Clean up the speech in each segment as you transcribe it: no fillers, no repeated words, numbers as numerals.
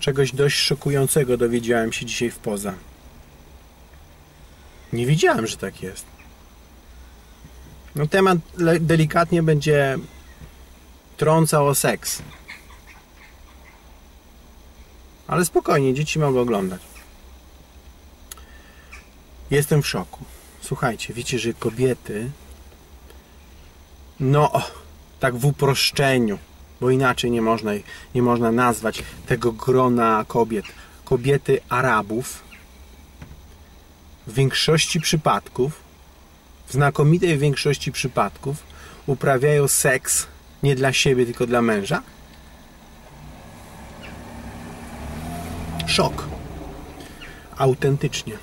Czegoś dość szokującego dowiedziałem się dzisiaj w Poza. Nie wiedziałem, że tak jest. No, temat delikatnie będzie trącał o seks. Ale spokojnie, dzieci mogą oglądać. Jestem w szoku. Słuchajcie, wiecie, że kobiety... No, tak w uproszczeniu, bo inaczej nie można nazwać tego grona kobiet. Kobiety Arabów w większości przypadków, w znakomitej większości przypadków uprawiają seks nie dla siebie, tylko dla męża. Szok. Autentycznie.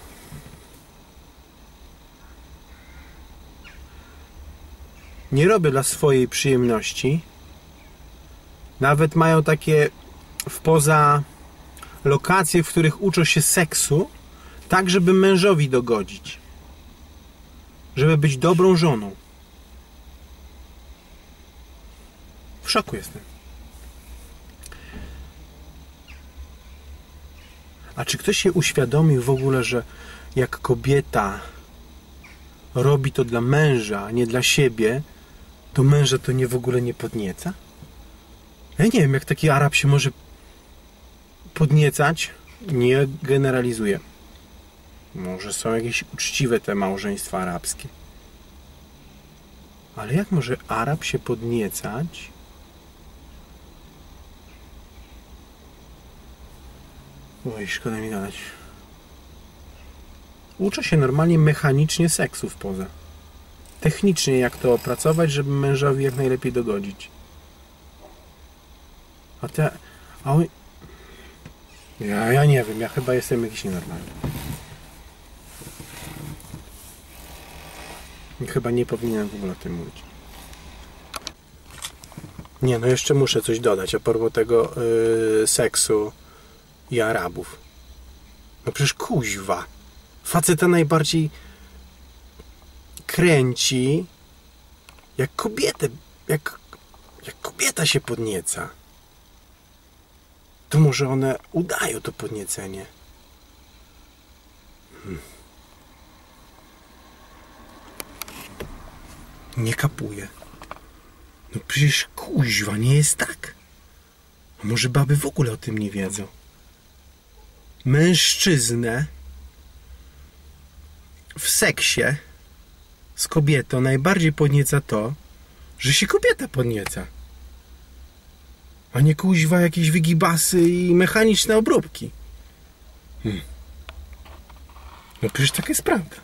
Nie robię dla swojej przyjemności. Nawet mają takie w Poza lokacje, w których uczą się seksu, tak żeby mężowi dogodzić. Żeby być dobrą żoną. W szoku jestem. A czy ktoś się uświadomił w ogóle, że jak kobieta robi to dla męża, a nie dla siebie, to męża to nie w ogóle nie podnieca? Ja nie wiem, jak taki Arab się może podniecać. Nie generalizuję. Może są jakieś uczciwe te małżeństwa arabskie. Ale jak może Arab się podniecać? Oj, szkoda mi gadać. Uczę się normalnie mechanicznie seksu w Poza. Technicznie jak to opracować, żeby mężowi jak najlepiej dogodzić. Ja nie wiem, ja chyba jestem jakiś nienormalny. Chyba nie powinienem w ogóle o tym mówić. Nie, no jeszcze muszę coś dodać a propos tego seksu i Arabów. No przecież kuźwa. Faceta najbardziej kręci, jak kobieta się podnieca. To może one udają to podniecenie. Nie kapuje. No przecież kuźwa, nie jest tak. Może baby w ogóle o tym nie wiedzą. Mężczyznę w seksie z kobietą najbardziej podnieca to, że się kobieta podnieca. A nie kuźwa jakieś wygibasy i mechaniczne obróbki. No przecież tak jest prawda.